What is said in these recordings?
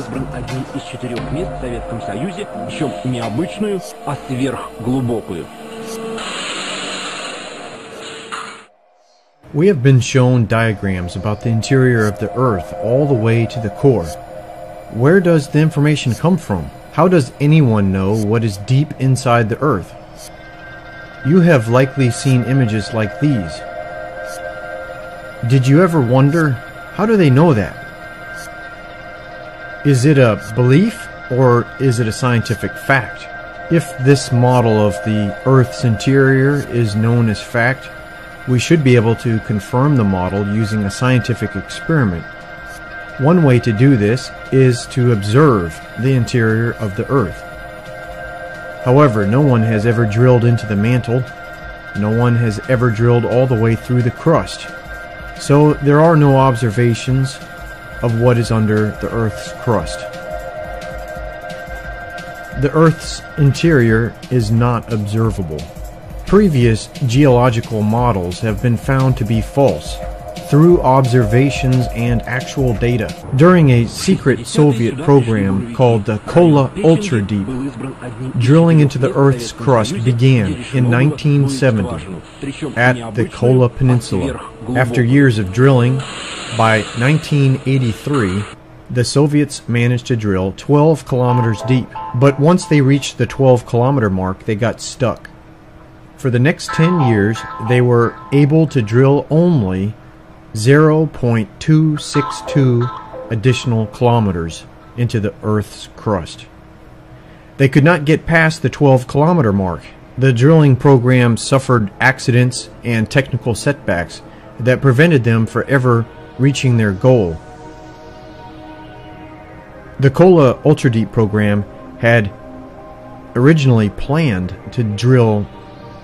избран одним из 4 мест в Советском Союзе, причем не обычную, а сверхглубокую. We have been shown diagrams about the interior of the Earth all the way to the core. Where does the information come from? How does anyone know what is deep inside the Earth? You have likely seen images like these. Did you ever wonder, how do they know that? Is it a belief or is it a scientific fact? If this model of the Earth's interior is known as fact, we should be able to confirm the model using a scientific experiment. One way to do this is to observe the interior of the Earth. However, no one has ever drilled into the mantle. No one has ever drilled all the way through the crust. So there are no observations of what is under the Earth's crust. The Earth's interior is not observable. Previous geological models have been found to be false through observations and actual data. During a secret Soviet program called the Kola Ultra Deep, drilling into the Earth's crust began in 1970 at the Kola Peninsula. After years of drilling, by 1983, the Soviets managed to drill 12 kilometers deep. But once they reached the 12-kilometer mark, they got stuck. For the next 10 years, they were able to drill only 0.262 additional kilometers into the Earth's crust. They could not get past the 12-kilometer mark. The drilling program suffered accidents and technical setbacks that prevented them from ever reaching their goal. The Kola Ultradeep program had originally planned to drill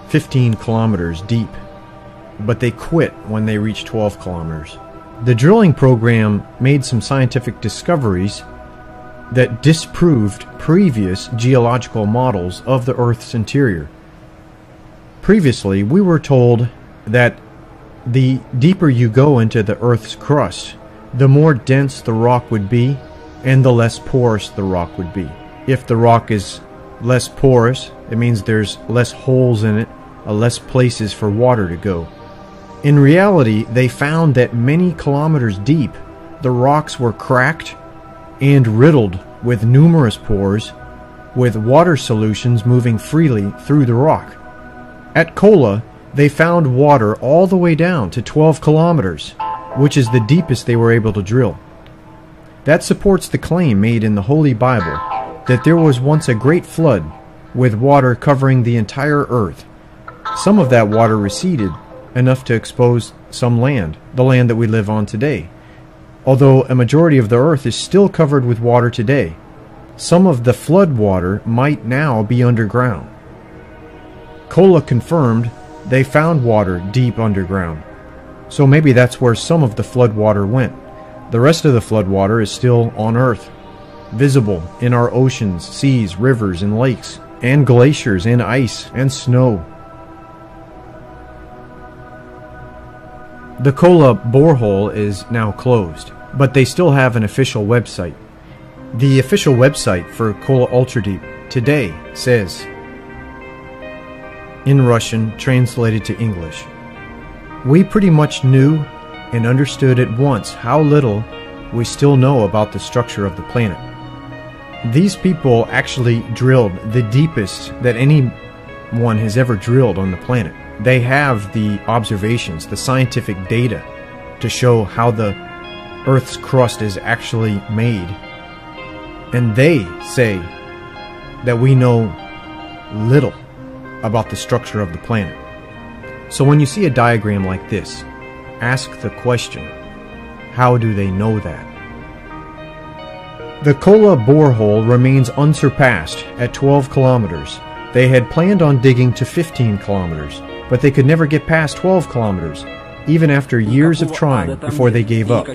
15 kilometers deep, but they quit when they reached 12 kilometers. The drilling program made some scientific discoveries that disproved previous geological models of the Earth's interior. Previously, we were told that the deeper you go into the Earth's crust, the more dense the rock would be and the less porous the rock would be. If the rock is less porous, it means there's less holes in it, less places for water to go. In reality, they found that many kilometers deep, the rocks were cracked and riddled with numerous pores, with water solutions moving freely through the rock. At Kola, they found water all the way down to 12 kilometers, which is the deepest they were able to drill. That supports the claim made in the Holy Bible that there was once a great flood with water covering the entire earth. Some of that water receded, enough to expose some land, the land that we live on today. Although a majority of the earth is still covered with water today, some of the flood water might now be underground. Kola confirmed they found water deep underground. So maybe that's where some of the flood water went. The rest of the flood water is still on earth, visible in our oceans, seas, rivers, and lakes, and glaciers, and ice, and snow. The Kola borehole is now closed, but they still have an official website. The official website for Kola Ultradeep today says, in Russian translated to English, "We pretty much knew and understood at once how little we still know about the structure of the planet. These people actually drilled the deepest that anyone has ever drilled on the planet. They have the observations, the scientific data, to show how the Earth's crust is actually made. And they say that we know little about the structure of the planet." So when you see a diagram like this, ask the question, how do they know that? The Kola borehole remains unsurpassed at 12 kilometers. They had planned on digging to 15 kilometers. But they could never get past 12 kilometers, even after years of trying before they gave up.